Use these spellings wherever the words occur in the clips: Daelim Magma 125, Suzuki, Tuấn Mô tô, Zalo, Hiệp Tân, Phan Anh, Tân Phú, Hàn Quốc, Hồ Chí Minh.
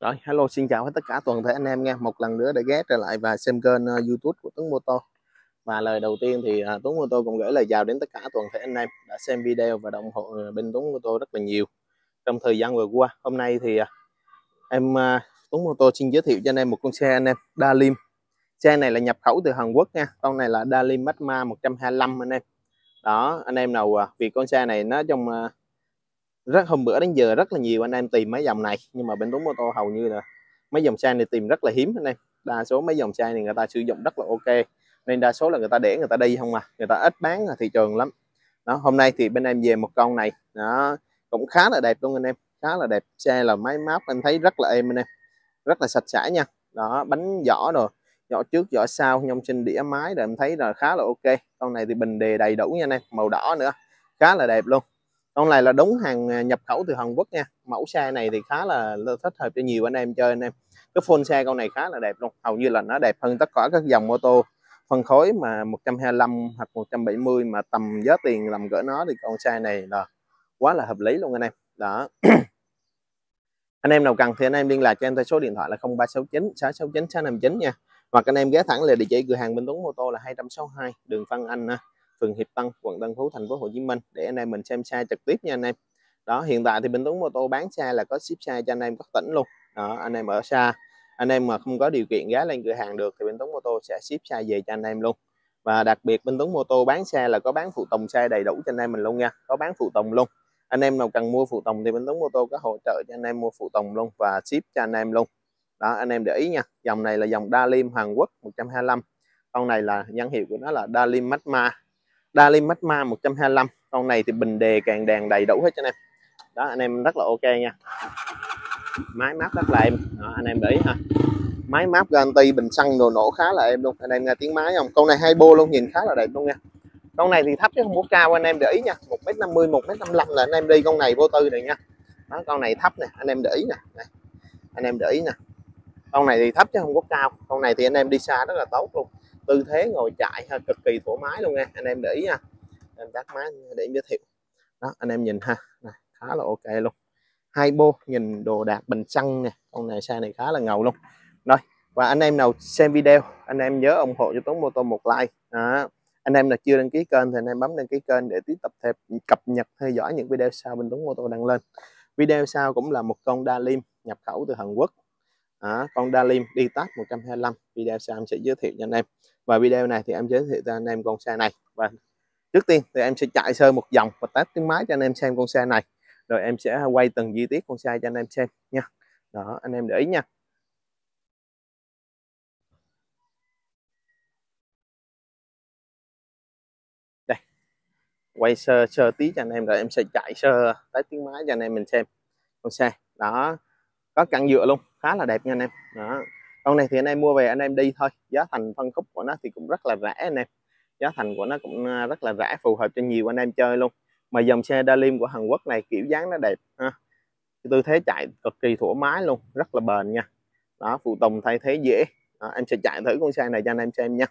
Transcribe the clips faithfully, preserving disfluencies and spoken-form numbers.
Rồi, hello, xin chào hết tất cả toàn thể anh em nha. Một lần nữa để ghé trở lại và xem kênh YouTube của Tuấn Mô tô. Và lời đầu tiên thì Tuấn Mô tô cũng gửi lời chào đến tất cả toàn thể anh em đã xem video và ủng hộ bên Tuấn Mô tô rất là nhiều trong thời gian vừa qua. Hôm nay thì em Tuấn Mô tô xin giới thiệu cho anh em một con xe anh em Daelim. Xe này là nhập khẩu từ Hàn Quốc nha. Con này là Daelim Magma một hai năm anh em. Đó, anh em nào vì con xe này nó trong rất hôm bữa đến giờ rất là nhiều anh em tìm mấy dòng này, nhưng mà bên Tuấn Mô tô hầu như là mấy dòng xe này tìm rất là hiếm anh em. Đa số mấy dòng xe này người ta sử dụng rất là ok, nên đa số là người ta để người ta đi không à, người ta ít bán ở thị trường lắm. Đó, hôm nay thì bên em về một con này nó cũng khá là đẹp luôn anh em, khá là đẹp. Xe là máy móc em thấy rất là êm anh em, rất là sạch sẽ nha. Đó, bánh vỏ rồi, vỏ trước vỏ sau, nhông sinh đĩa máy rồi em thấy là khá là ok. Con này thì bình đề đầy đủ nha anh em, màu đỏ nữa, khá là đẹp luôn. Con này là đúng hàng nhập khẩu từ Hàn Quốc nha. Mẫu xe này thì khá là thích hợp cho nhiều anh em chơi anh em. Cái phone xe con này khá là đẹp luôn, hầu như là nó đẹp hơn tất cả các dòng mô tô phân khối mà một hai năm hoặc một trăm bảy mươi, mà tầm giá tiền làm cỡ nó thì con xe này là quá là hợp lý luôn anh em. Đó. Anh em nào cần thì anh em liên lạc cho em theo số điện thoại là không ba sáu chín sáu sáu chín sáu năm chín nha. Hoặc anh em ghé thẳng là địa chỉ cửa hàng bên Tuấn Mô tô là hai trăm sáu mươi hai đường Phan Anh, phường Hiệp Tân, quận Tân Phú, thành phố Hồ Chí Minh để anh em mình xem xe trực tiếp nha anh em. Đó, hiện tại thì bên Tuấn Mô tô bán xe là có ship xe cho anh em các tỉnh luôn. Đó, anh em ở xa, anh em mà không có điều kiện ghé lên cửa hàng được thì bên Tuấn Mô tô sẽ ship xe về cho anh em luôn. Và đặc biệt bên Tuấn Mô tô bán xe là có bán phụ tùng xe đầy đủ cho anh em mình luôn nha, có bán phụ tùng luôn. Anh em nào cần mua phụ tùng thì bên Tuấn Mô tô có hỗ trợ cho anh em mua phụ tùng luôn và ship cho anh em luôn. Đó, anh em để ý nha. Dòng này là dòng Daelim Hàn Quốc một hai năm. Con này là nhãn hiệu của nó là Daelim Magma. Daelim Magma một hai năm. Con này thì bình đề càng đàn đầy đủ hết cho anh em. Đó, anh em rất là ok nha. Máy móc rất là êm. Đó, anh em để ý ha. Máy móc garanti, bình xăng đồ nổ khá là êm luôn. Anh em nghe tiếng máy không? Con này hai bô luôn, nhìn khá là đẹp luôn nha. Con này thì thấp chứ không có cao, anh em để ý nha. một mét năm mươi, một mét năm mươi lăm là anh em đi con này vô tư này nha. Đó, con này thấp nè, anh em để ý nè. Này. Anh em để ý nè. Con này thì thấp chứ không có cao. Con này thì anh em đi xa rất là tốt luôn. Tư thế ngồi chạy ha, cực kỳ thoải mái luôn nha. Anh em để ý ha. Em tắt máy để em giới thiệu. Đó, anh em nhìn ha. Này, khá là ok luôn. Hai bô, nhìn đồ đạc bình xăng nè. Con này xe này khá là ngầu luôn. Rồi, và anh em nào xem video, anh em nhớ ủng hộ cho Tuấn Mô tô một like. Đó. Anh em nào chưa đăng ký kênh thì anh em bấm đăng ký kênh để tiếp tục thêm cập nhật theo dõi những video sau bên Tuấn Mô tô đăng lên. Video sau cũng là một con Daelim nhập khẩu từ Hàn Quốc. À, con Daelim Daystar một hai năm video sau em sẽ giới thiệu cho anh em. Và video này thì em giới thiệu cho anh em con xe này. Và trước tiên thì em sẽ chạy sơ một vòng và test tiếng máy cho anh em xem con xe này, rồi em sẽ quay từng chi tiết con xe cho anh em xem nha. Đó, anh em để ý nha. Đây, quay sơ sơ tí cho anh em, rồi em sẽ chạy sơ test tiếng máy cho anh em mình xem con xe. Đó, có cặn dựa luôn, khá là đẹp nha anh em. Đó, con này thì anh em mua về anh em đi thôi, giá thành phân khúc của nó thì cũng rất là rẻ anh em, giá thành của nó cũng rất là rẻ, phù hợp cho nhiều anh em chơi luôn. Mà dòng xe Daelim của Hàn Quốc này kiểu dáng nó đẹp ha, tư thế chạy cực kỳ thoải mái luôn, rất là bền nha. Đó, phụ tùng thay thế dễ. Đó, em sẽ chạy thử con xe này cho anh em xem nha.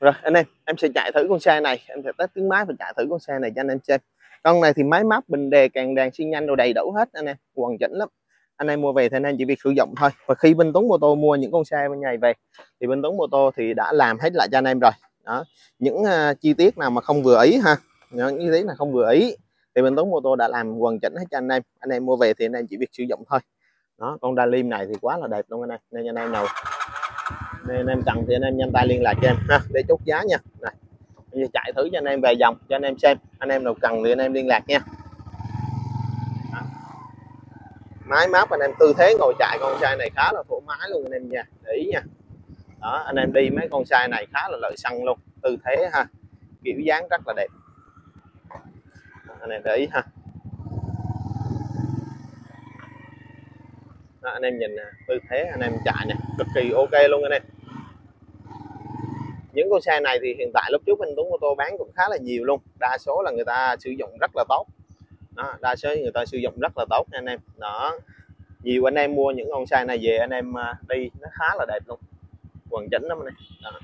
Rồi anh em, em sẽ chạy thử con xe này, em sẽ test tiếng máy và chạy thử con xe này cho anh em xem. Con này thì máy móc, bình đề, càng đàn, xi nhanh đồ đầy đủ hết anh em, hoàn chỉnh lắm. Anh em mua về thì anh em chỉ việc sử dụng thôi. Và khi bên Tuấn Mô tô mua những con xe bên này về thì bên Tuấn Mô tô thì đã làm hết lại cho anh em rồi. Đó, những uh, chi tiết nào mà không vừa ý ha, những chi tiết nào không vừa ý thì bên Tuấn Mô tô đã làm hoàn chỉnh hết cho anh em. Anh em mua về thì anh em chỉ việc sử dụng thôi. Đó, con Daelim này thì quá là đẹp luôn anh em, nên anh em nào nên anh em cần thì anh em nhanh tay liên lạc cho em ha, để chốt giá nha. Này, em sẽ chạy thử cho anh em về dòng cho anh em xem. Anh em nào cần thì anh em liên lạc nha. Đó, máy móc, anh em tư thế ngồi chạy con xe này khá là thoải mái luôn anh em nha, để ý nha. Đó, anh em đi mấy con xe này khá là lợi xăng luôn, tư thế ha, kiểu dáng rất là đẹp. Đó, anh em để ý ha. Đó, anh em nhìn nè, tư thế anh em chạy nè, cực kỳ ok luôn anh em. Những con xe này thì hiện tại lúc trước anh Tuấn Mô tô bán cũng khá là nhiều luôn, đa số là người ta sử dụng rất là tốt. Đó, đa số người ta sử dụng rất là tốt nha anh em. Đó, nhiều anh em mua những con xe này về anh em đi nó khá là đẹp luôn, hoàn chỉnh lắm anh em. Đó,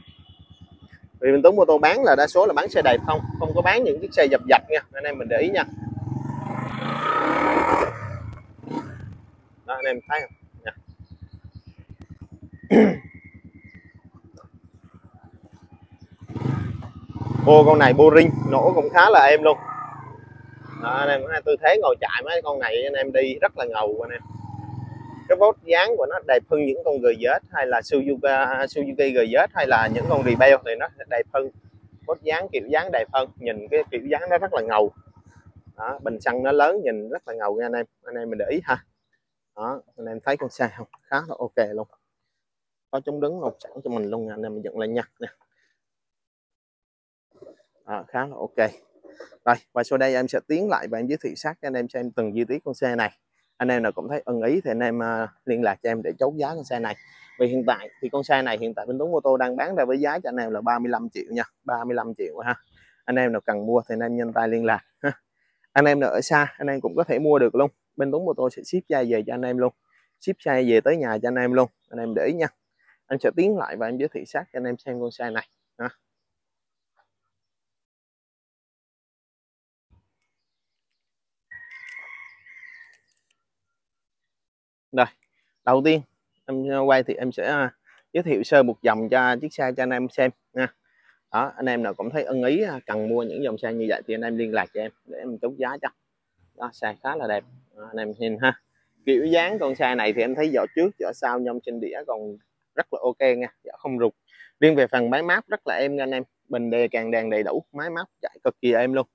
Vì mình Tuấn Mô Tô bán là đa số là bán xe đẹp không, không có bán những chiếc xe dập dạch nha anh em, mình để ý nha. Đó, anh em thấy không? Nha. Ô, con này boring nổ cũng khá là êm luôn. Đó, anh em tôi thấy ngồi chạy mấy con này anh em đi rất là ngầu anh em. Cái vót dáng của nó đẹp hơn những con giê dét hay là Suzuki, Suzuki giê dét hay là những con Rebel thì nó đẹp hơn, vót dáng kiểu dáng đẹp hơn, nhìn cái kiểu dáng nó rất là ngầu. Đó, bình xăng nó lớn nhìn rất là ngầu nha anh em, anh em mình để ý ha. Đó, anh em thấy con xe không, khá là ok luôn, có chống đứng hộp sẵn cho mình luôn nha anh em, mình dựng lên nha. Đó, khá là ok. Rồi, và sau đây em sẽ tiến lại và em giới thiệu sát cho anh em xem từng chi tiết con xe này. Anh em nào cũng thấy ưng ý thì anh em uh, liên lạc cho em để chốt giá con xe này. Vì hiện tại thì con xe này hiện tại bên Tuấn Mô Tô đang bán ra với giá cho anh em là ba mươi lăm triệu nha, ba mươi lăm triệu ha. Anh em nào cần mua thì anh em nhanh tay liên lạc ha. Anh em nào ở xa anh em cũng có thể mua được luôn, bên Tuấn Mô Tô sẽ ship xe về cho anh em luôn, ship xe về tới nhà cho anh em luôn, anh em để ý nha. Anh sẽ tiến lại và em giới thiệu sát cho anh em xem con xe này ha. Rồi, đầu tiên em quay thì em sẽ uh, giới thiệu sơ một dòng cho chiếc xe cho anh em xem nha. Đó, anh em nào cũng thấy ưng ý cần mua những dòng xe như vậy thì anh em liên lạc cho em để em chốt giá cho. Đó, xe khá là đẹp. Đó, anh em nhìn ha, kiểu dáng con xe này thì em thấy vỏ trước vỏ sau nhông trên đĩa còn rất là ok nha, vỏ không rụt. Riêng về phần máy máp rất là êm nha anh em, bình đề càng đàn đầy đủ, máy máp chạy cực kỳ êm luôn.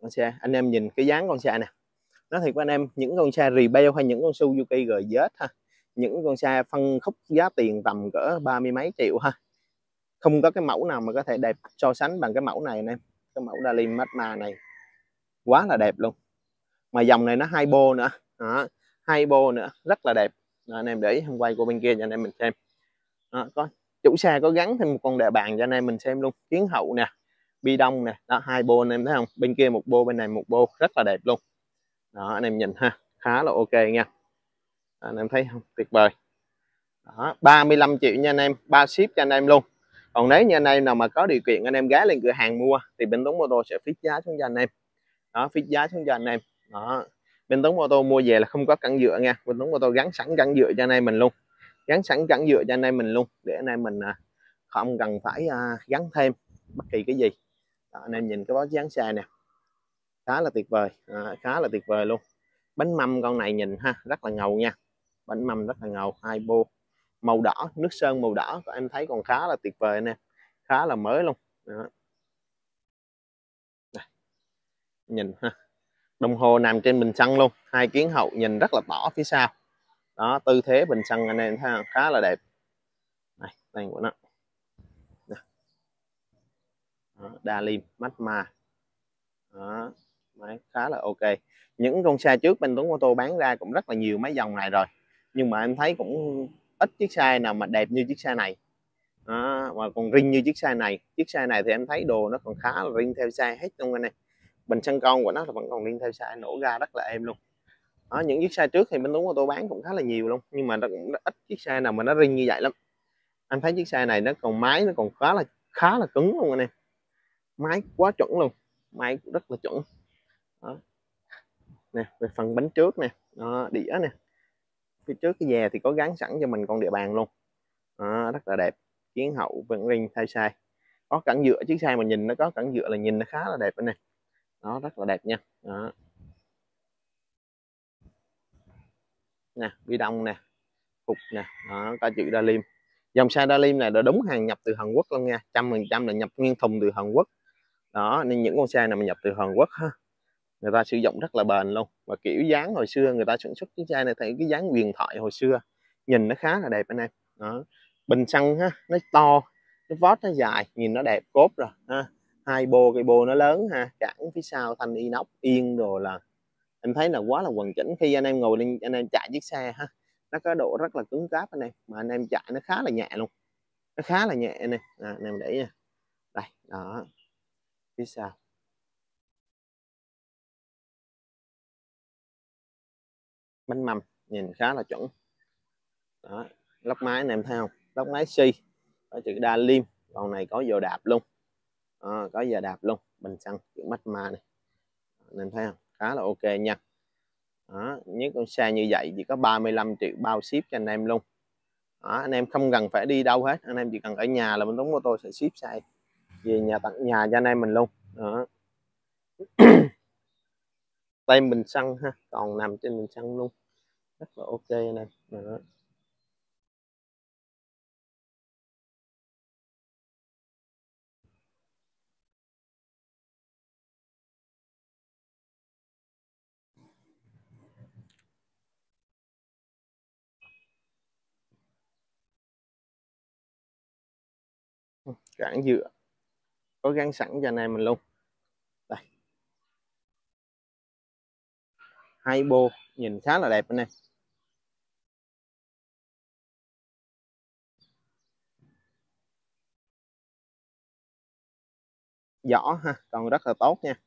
Con xe anh em nhìn cái dáng con xe nè, nói thiệt với anh em, những con xe Rebel hay những con Suzuki giê dét ha, những con xe phân khúc giá tiền tầm cỡ ba mươi mấy triệu ha, không có cái mẫu nào mà có thể đẹp so sánh bằng cái mẫu này anh em. Cái mẫu Daelim Magma này quá là đẹp luôn, mà dòng này nó hai bô nữa. Đó, hai bô nữa rất là đẹp. Đó, anh em để ý, hôm quay qua bên kia cho anh em mình xem. Đó, có chủ xe có gắn thêm một con đè bàn cho anh em mình xem luôn, kiến hậu nè, bi đông nè. Đó, hai bô anh em thấy không, bên kia một bô bên này một bô, rất là đẹp luôn. Đó, anh em nhìn ha, khá là ok nha. Anh em thấy không, tuyệt vời. Đó, ba mươi lăm triệu nha anh em, ba ship cho anh em luôn. Còn nếu như anh em nào mà có điều kiện anh em ghé lên cửa hàng mua thì bên Tuấn Mô Tô sẽ fix giá xuống cho anh em. Đó, fix giá xuống cho anh em. Đó, bên Tuấn Mô Tô mua về là không có cẳng dựa nha, bên Tuấn Mô Tô gắn sẵn cẳng dựa cho anh em mình luôn, gắn sẵn cẳng dựa cho anh em mình luôn để anh em mình không cần phải gắn thêm bất kỳ cái gì. Đó, anh em nhìn cái bó dán xe nè, khá là tuyệt vời. À, khá là tuyệt vời luôn. Bánh mâm con này nhìn ha, rất là ngầu nha, bánh mâm rất là ngầu, hai bô màu đỏ, nước sơn màu đỏ, em thấy còn khá là tuyệt vời nè, khá là mới luôn. Đó, nhìn ha, đồng hồ nằm trên bình xăng luôn, hai kiến hậu nhìn rất là tỏ phía sau. Đó, tư thế bình xăng anh em thấy không? Khá là đẹp. Đây, tên của nó Daelim Magma. Đó, đấy, khá là ok. Những con xe trước bên Tuấn Mô Tô bán ra cũng rất là nhiều mấy dòng này rồi, nhưng mà em thấy cũng ít chiếc xe nào mà đẹp như chiếc xe này. Đó, mà còn riêng như chiếc xe này. Chiếc xe này thì em thấy đồ nó còn khá là riêng theo xe hết luôn anh em. Bình xăng con của nó là vẫn còn riêng theo xe, nổ ra rất là êm luôn. Đó, những chiếc xe trước thì bên Tuấn Mô Tô bán cũng khá là nhiều luôn, nhưng mà nó cũng ít chiếc xe nào mà nó riêng như vậy lắm. Anh thấy chiếc xe này nó còn máy nó còn khá là khá là cứng luôn anh em, máy quá chuẩn luôn, máy cũng rất là chuẩn. Đó, nè, về phần bánh trước nè, đó, đĩa nè, phía trước cái dè thì có gắn sẵn cho mình con địa bàn luôn. Đó, rất là đẹp. Kiến hậu vẫn riêng thay sai, có cẳng dựa, chiếc xe mà nhìn nó có cẳng dựa là nhìn nó khá là đẹp anh em. Nó rất là đẹp nha. Đó, nè, bi đông nè, phục nè, đó, có chữ Daelim. Dòng xe Daelim này đã đúng hàng nhập từ Hàn Quốc luôn nha, trăm phần trăm là nhập nguyên thùng từ Hàn Quốc. Đó, nên những con xe này mà nhập từ Hàn Quốc ha, người ta sử dụng rất là bền luôn. Và kiểu dáng hồi xưa người ta sản xuất chiếc xe này thì cái dáng huyền thoại hồi xưa, nhìn nó khá là đẹp anh em. Đó, bình xăng ha, nó to, nó vót nó dài, nhìn nó đẹp cốt rồi ha. Hai bô, cái bô nó lớn ha, cản phía sau thanh inox yên rồi, là em thấy là quá là hoàn chỉnh. Khi anh em ngồi lên anh em chạy chiếc xe ha, nó có độ rất là cứng cáp anh em, mà anh em chạy nó khá là nhẹ luôn, nó khá là nhẹ anh em. À, anh em để ý nha. Đây, đó, phía sau bánh mâm nhìn khá là chuẩn. Đó, lốc máy anh em thấy không, lốc máy xi, có chữ Daelim Con này có giờ đạp luôn, à, có giờ đạp luôn, bình xăng kiểu Magma này, nên thấy không, khá là ok nha. Đó, những con xe như vậy chỉ có ba mươi lăm triệu bao ship cho anh em luôn. Đó, anh em không cần phải đi đâu hết, anh em chỉ cần ở nhà là bên Tuấn Mô Tô sẽ ship xe về nhà, tặng nhà cho anh em mình luôn. Đó. Tay mình xăng ha, còn nằm trên mình xăng luôn, rất là ok anh em. Đó. Cản dựa có gắn sẵn cho anh em mình luôn. Đây, hai bô nhìn khá là đẹp anh em. Vỏ ha, còn rất là tốt nha.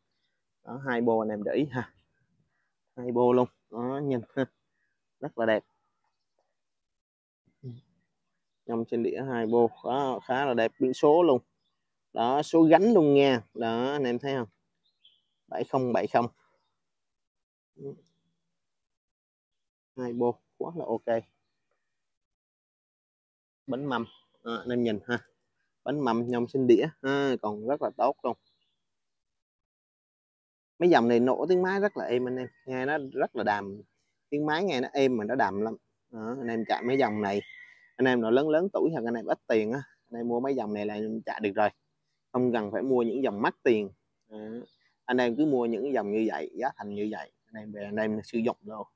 Đó, hai bô anh em để ý ha, hai bô luôn. Đó, nhìn ha, rất là đẹp. Trong trên đĩa hai bô đó, khá là đẹp, biển số luôn đó, số gánh luôn nha. Đó anh em thấy không, bảy không bảy không, hai bô quá là ok. Bánh mâm à, anh em nhìn ha, bánh mâm nhông trên đĩa à, còn rất là tốt luôn. Mấy dòng này nổ tiếng máy rất là êm anh em, nghe nó rất là đàm, tiếng máy nghe nó êm mà nó đàm lắm. Đó, anh em chạy mấy dòng này, anh em nào lớn lớn tuổi hoặc anh em ít tiền á, anh em mua mấy dòng này là chạy được rồi, không cần phải mua những dòng mắc tiền. À, anh em cứ mua những dòng như vậy, giá thành như vậy, anh em về anh em sử dụng luôn,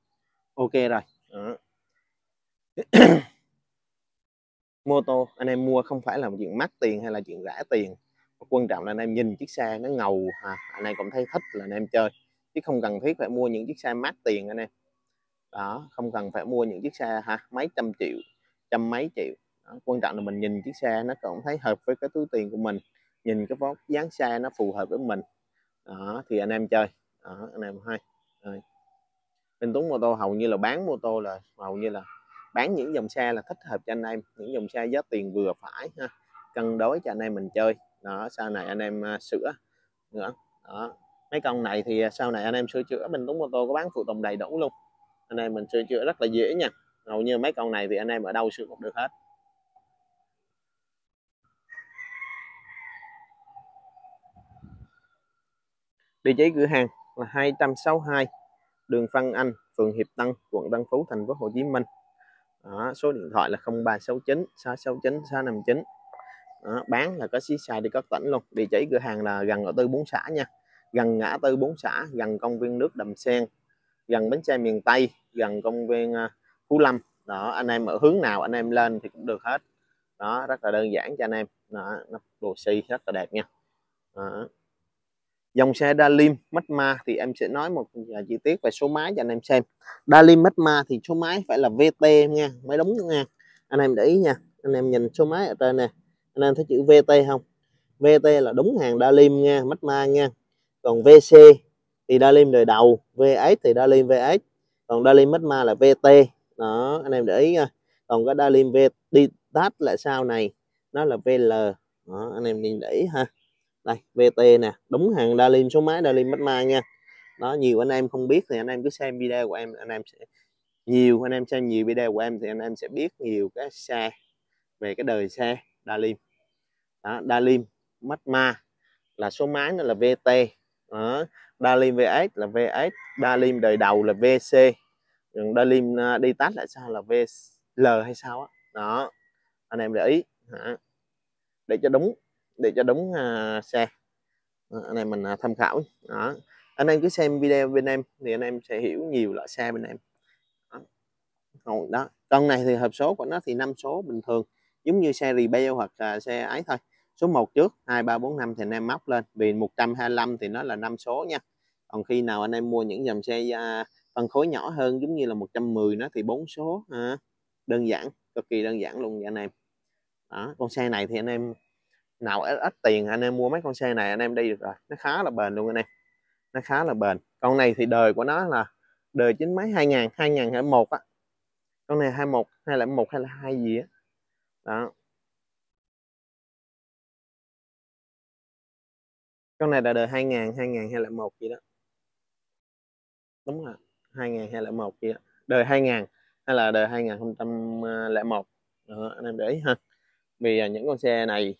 ok rồi. À. Mô tô anh em mua không phải là một chuyện mắc tiền hay là chuyện rẻ tiền, quan trọng là anh em nhìn chiếc xe nó ngầu à, anh em cũng thấy thích là anh em chơi, chứ không cần thiết phải mua những chiếc xe mắc tiền anh em. Đó, không cần phải mua những chiếc xe hả mấy trăm triệu, trăm mấy triệu. Đó, quan trọng là mình nhìn chiếc xe nó cũng thấy hợp với cái túi tiền của mình, nhìn cái vóc dáng xe nó phù hợp với mình. Đó, thì anh em chơi. Đó, anh em hay. Bên Tuấn Mô Tô hầu như là bán mô tô là hầu như là bán những dòng xe là thích hợp cho anh em, những dòng xe giá tiền vừa phải ha, cân đối cho anh em mình chơi. Đó, sau này anh em uh, sửa nữa. Đó, mấy con này thì sau này anh em sửa chữa bên Tuấn Mô Tô có bán phụ tùng đầy đủ luôn, anh em mình sửa chữa rất là dễ nha. Hầu như mấy con này thì anh em ở đâu sửa cũng được hết. Địa chỉ cửa hàng là hai sáu hai đường Phan Anh, phường Hiệp Tân, quận Tân Phú, thành phố Hồ Chí Minh. Đó, số điện thoại là không ba sáu chín sáu sáu chín sáu năm chín. Đó, bán là có xí xài đi các tỉnh luôn. Địa chỉ cửa hàng là gần ở Tư Bốn Xã nha, gần ngã Tư Bốn Xã, gần công viên nước Đầm Sen, gần bến xe miền Tây, gần công viên Phú Lâm. Đó, anh em ở hướng nào anh em lên thì cũng được hết. Đó, rất là đơn giản cho anh em. Đó, đồ xi rất là đẹp nha. Đó. Dòng xe Daelim Magma thì em sẽ nói một chi tiết về số máy cho anh em xem. Daelim Magma thì số máy phải là vê tê nha, máy đóng nha. Anh em để ý nha, anh em nhìn số máy ở trên nè, anh em thấy chữ vê tê không? vê tê là đúng hàng Daelim nha, Magma nha. Còn vê xê thì Daelim đời đầu, vê ét thì Daelim vê ét, còn Daelim Magma là vê tê. Đó, anh em để ý nha. Còn cái Daelim Daystar là sau này nó là vê lờ. Đó, anh em nhìn để ý ha. Đây, vê tê nè, đúng hàng Daelim, số máy Daelim Magma nha. Đó, nhiều anh em không biết thì anh em cứ xem video của em, anh em sẽ nhiều anh em xem nhiều video của em thì anh em sẽ biết nhiều cái xe về cái đời xe Daelim. Đó, Daelim Magma là số máy nó là vê tê. Đó, Daelim vê ét là vê ét, Daelim đời đầu là vê xê. Còn Daelim Daystar lại sao là vê lờ hay sao á. Đó. Đó, anh em để ý hả? Để cho đúng, để cho đúng uh, xe. Đó, anh em mình uh, tham khảo. Đó, anh em cứ xem video bên em thì anh em sẽ hiểu nhiều loại xe bên em. Đó, đó. Con này thì hộp số của nó thì năm số bình thường, giống như xe rebel hoặc uh, xe ấy thôi. Số một trước hai ba bốn năm thì anh em móc lên, vì một trăm hai mươi lăm thì nó là năm số nha. Còn khi nào anh em mua những dòng xe uh, phân khối nhỏ hơn giống như là một trăm mười nó thì bốn số à, đơn giản, cực kỳ đơn giản luôn nha anh em. Đó, con xe này thì anh em nào ít, ít tiền anh em mua mấy con xe này anh em đi được rồi, nó khá là bền luôn anh em, nó khá là bền. Con này thì đời của nó là đời chín mấy hai nghìn hai nghìn không trăm lẻ một á, con này hai một hai không một hay là hai gì á. Đó, Con này là đời hai nghìn, hai nghìn không trăm lẻ một gì đó. Đúng rồi, hai nghìn không trăm lẻ một gì đó. Đời hai nghìn hay là đời hai nghìn không trăm lẻ một. Đó, anh em để ý ha. Vì những con xe này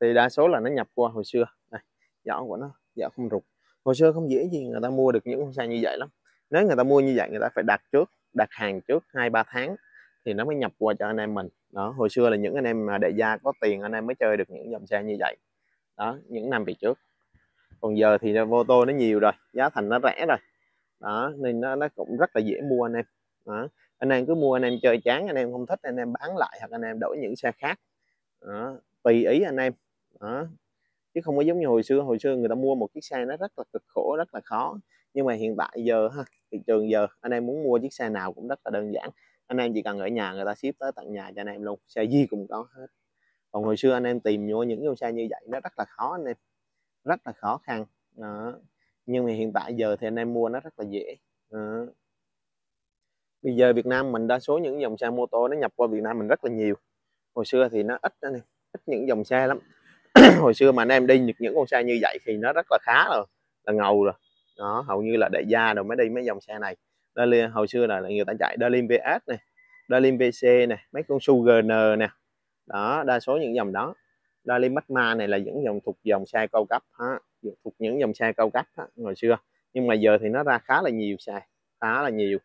thì đa số là nó nhập qua hồi xưa. Đây, vỏ của nó, vỏ không rụt. Hồi xưa không dễ gì người ta mua được những con xe như vậy lắm. Nếu người ta mua như vậy người ta phải đặt trước, đặt hàng trước hai ba tháng thì nó mới nhập qua cho anh em mình. Đó, hồi xưa là những anh em mà đại gia có tiền anh em mới chơi được những dòng xe như vậy. Đó, những năm về trước. Còn giờ thì mô tô nó nhiều rồi, giá thành nó rẻ rồi. Đó, nên nó, nó cũng rất là dễ mua anh em. Đó, anh em cứ mua, anh em chơi chán, anh em không thích, anh em bán lại hoặc anh em đổi những xe khác. Đó, tùy ý anh em. Đó, chứ không có giống như hồi xưa. Hồi xưa người ta mua một chiếc xe nó rất là cực khổ, rất là khó. Nhưng mà hiện tại giờ ha, thị trường giờ anh em muốn mua chiếc xe nào cũng rất là đơn giản. Anh em chỉ cần ở nhà người ta ship tới tận nhà cho anh em luôn, xe gì cũng có hết. Còn hồi xưa anh em tìm mua những con xe như vậy nó rất là khó anh em, rất là khó khăn. Đó, nhưng mà hiện tại giờ thì anh em mua nó rất là dễ. Đó, bây giờ Việt Nam mình đa số những dòng xe mô tô nó nhập qua Việt Nam mình rất là nhiều. Hồi xưa thì nó ít anh em, ít những dòng xe lắm. Hồi xưa mà anh em đi những, những con xe như vậy thì nó rất là khá rồi, là ngầu rồi. Đó, hầu như là đại gia rồi mới đi mấy dòng xe này. Daelim, hồi xưa là người ta chạy Daelim vê ét này, Daelim vê xê này, mấy con Sugar nè. Đó, đa số những dòng đó. Daelim Magma này là những dòng thuộc dòng xe cao cấp ha, thuộc những dòng xe cao cấp ha, hồi xưa. Nhưng mà giờ thì nó ra khá là nhiều xe, khá là nhiều.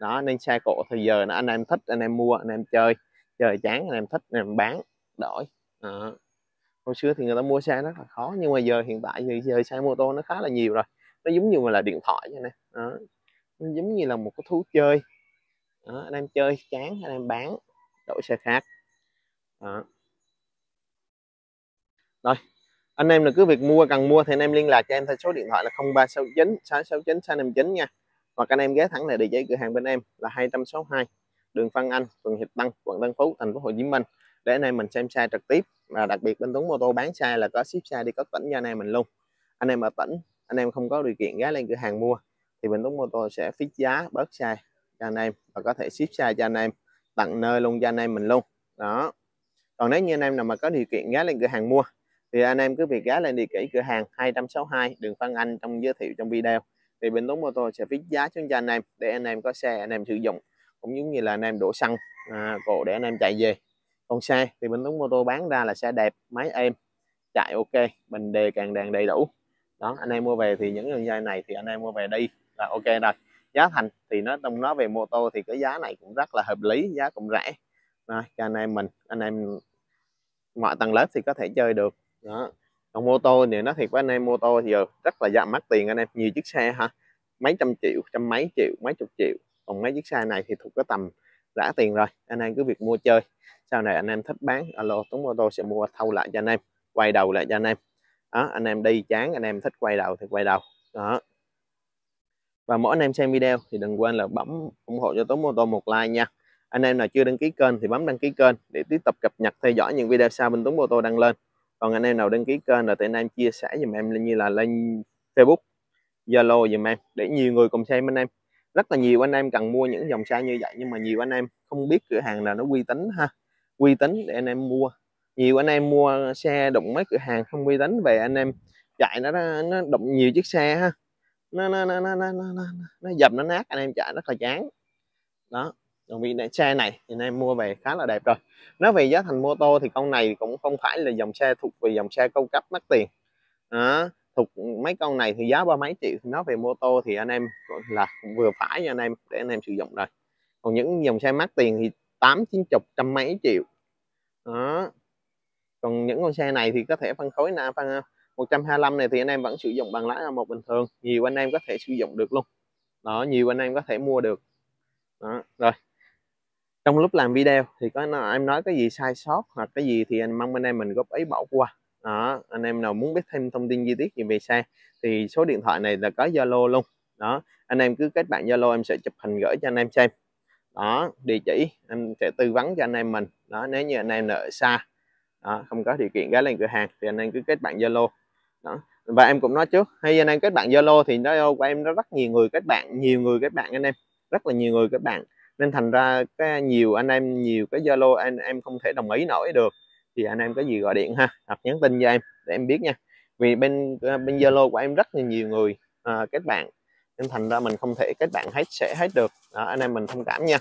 Đó, nên xe cổ thì giờ là anh em thích anh em mua, anh em chơi, chơi chán anh em thích anh em bán, đổi. Đó, hồi xưa thì người ta mua xe rất là khó, nhưng mà giờ hiện tại thì giờ xe mô tô nó khá là nhiều rồi. Nó giống như mà là điện thoại vậy nè. Đó, nó giống như là một cái thú chơi. Đó, anh em chơi chán anh em bán, đổi xe khác. Đó, rồi anh em là cứ việc mua, cần mua thì anh em liên lạc cho em theo số điện thoại là không ba sáu chín, sáu sáu chín, sáu năm chín nha. Hoặc anh em ghé thẳng lại địa chỉ cửa hàng bên em là hai trăm sáu mươi hai đường Phan Anh, phường Hiệp Tân, quận Tân Phú, thành phố Hồ Chí Minh, để anh em mình xem xe trực tiếp. Và đặc biệt bên Tuấn Mô Tô bán xe là có ship xe đi các tỉnh cho anh em mình luôn. Anh em ở tỉnh, anh em không có điều kiện ghé lên cửa hàng mua thì bên Tuấn Mô Tô sẽ fix giá bớt xe cho anh em và có thể ship xe cho anh em tận nơi luôn cho anh em mình luôn. Đó, còn nếu như anh em nào mà có điều kiện ghé lên cửa hàng mua thì anh em cứ việc ghé lên địa chỉ cửa hàng hai trăm sáu mươi hai đường Phan Anh trong giới thiệu trong video, thì bên Tuấn Mô Tô sẽ fix giá xuống cho anh em để anh em có xe anh em sử dụng, cũng giống như là anh em đổ xăng à, cổ để anh em chạy về. Còn xe thì bên Tuấn Mô Tô bán ra là xe đẹp, máy êm, chạy ok, bình đề càng đàn đầy đủ. Đó, anh em mua về thì những đường dây này thì anh em mua về đi là ok rồi. Giá thành thì nó trong nó về mô tô thì cái giá này cũng rất là hợp lý, giá cũng rẻ. Đó, cho anh em mình, anh em mọi tầng lớp thì có thể chơi được. Đó, còn mô tô thì nó thiệt với anh em, mô tô thì giờ rất là giảm mắc tiền anh em, nhiều chiếc xe hả, mấy trăm triệu, trăm mấy triệu, mấy chục triệu. Còn mấy chiếc xe này thì thuộc cái tầm rã tiền rồi, anh em cứ việc mua chơi. Sau này anh em thích bán alo Tuấn Mô Tô sẽ mua thâu lại cho anh em, quay đầu lại cho anh em. Đó, anh em đi chán anh em thích quay đầu thì quay đầu. Đó, và mỗi anh em xem video thì đừng quên là bấm ủng hộ cho Tuấn Mô Tô một like nha. Anh em nào chưa đăng ký kênh thì bấm đăng ký kênh để tiếp tục cập nhật theo dõi những video sau bên Tuấn Mô Tô đăng lên. Còn anh em nào đăng ký kênh rồi thì anh em chia sẻ dùm em lên, như là lên Facebook, Zalo dùm em để nhiều người cùng xem anh em. Rất là nhiều anh em cần mua những dòng xe như vậy nhưng mà nhiều anh em không biết cửa hàng nào nó uy tín ha, uy tín để anh em mua. Nhiều anh em mua xe đụng mấy cửa hàng không uy tín về anh em chạy nó nó đụng nhiều chiếc xe ha, nó nó nó nó nó nó, nó dập nó nát anh em chạy rất là chán. Đó, còn vì xe này thì anh em mua về khá là đẹp rồi. Nói về giá thành mô tô thì con này cũng không phải là dòng xe thuộc về dòng xe cao cấp mắc tiền. Đó, thuộc mấy con này thì giá ba mấy triệu. Nói về mô tô thì anh em là vừa phải cho anh em để anh em sử dụng rồi. Còn những dòng xe mắc tiền thì tám chín chục, trăm mấy triệu. Đó, còn những con xe này thì có thể phân khối là phân một trăm hai mươi lăm này thì anh em vẫn sử dụng bằng lái là một bình thường, nhiều anh em có thể sử dụng được luôn. Đó, nhiều anh em có thể mua được. Đó, rồi trong lúc làm video thì có nói, em nói cái gì sai sót hoặc cái gì thì anh mong anh em mình góp ý bỏ qua. Đó, anh em nào muốn biết thêm thông tin chi tiết gì về xe thì số điện thoại này là có Zalo luôn. Đó, anh em cứ kết bạn Zalo, em sẽ chụp hình gửi cho anh em xem. Đó, địa chỉ em sẽ tư vấn cho anh em mình. Đó, nếu như anh em ở xa, đó, không có điều kiện ghé lên cửa hàng thì anh em cứ kết bạn Zalo. Đó, và em cũng nói trước, hay anh em kết bạn Zalo thì Zalo của em nó rất nhiều người kết bạn, nhiều người kết bạn anh em, rất là nhiều người kết bạn, nên thành ra cái nhiều anh em nhiều cái Zalo anh em không thể đồng ý nổi được thì anh em có gì gọi điện ha, hoặc nhắn tin cho em để em biết nha. vì bên bên Zalo của em rất là nhiều người à, kết bạn, nên thành ra mình không thể kết bạn hết sẽ hết được đó, anh em mình thông cảm nha.